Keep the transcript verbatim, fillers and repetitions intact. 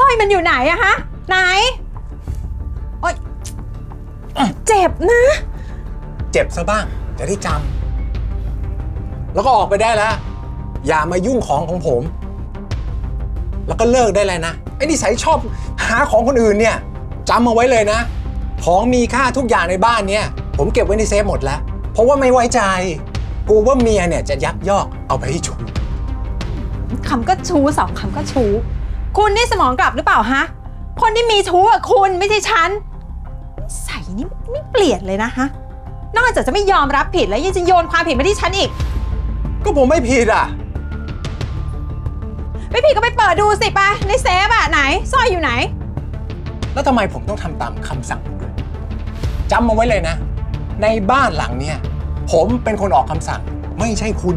สร้อยมันอยู่ไหนอะฮะไหนโอ๊ยเจ็บนะเจ็บซะบ้างจะได้จำแล้วก็ออกไปได้แล้วอย่ามายุ่งของของผมแล้วก็เลิกได้เลยนะไอ้นิสัยชอบหาของคนอื่นเนี่ยจำเอาไว้เลยนะของมีค่าทุกอย่างในบ้านเนี่ยผมเก็บไว้ในเซฟหมดแล้วเพราะว่าไม่ไว้ใจกูว่าเมียเนี่ยจะยักยอกเอาไปให้ชูคำก็ชูสองคำก็ชูคุณนี่สมองกลับหรือเปล่าฮะคนที่มีชู้อะคุณไม่ใช่ฉันใส่นี่ไม่เปลี่ยนเลยนะฮะนอกจากจะไม่ยอมรับผิดแล้วยังจะโยนความผิดมาที่ฉันอีกก็ผมไม่ผิดอ่ะไม่ผิดก็ไปเปิดดูสิไปในเซฟอะไหนสร้อยอยู่ไหนแล้วทำไมผมต้องทำตามคำสั่งด้วยจำมาไว้เลยนะในบ้านหลังเนี้ยผมเป็นคนออกคำสั่งไม่ใช่คุณ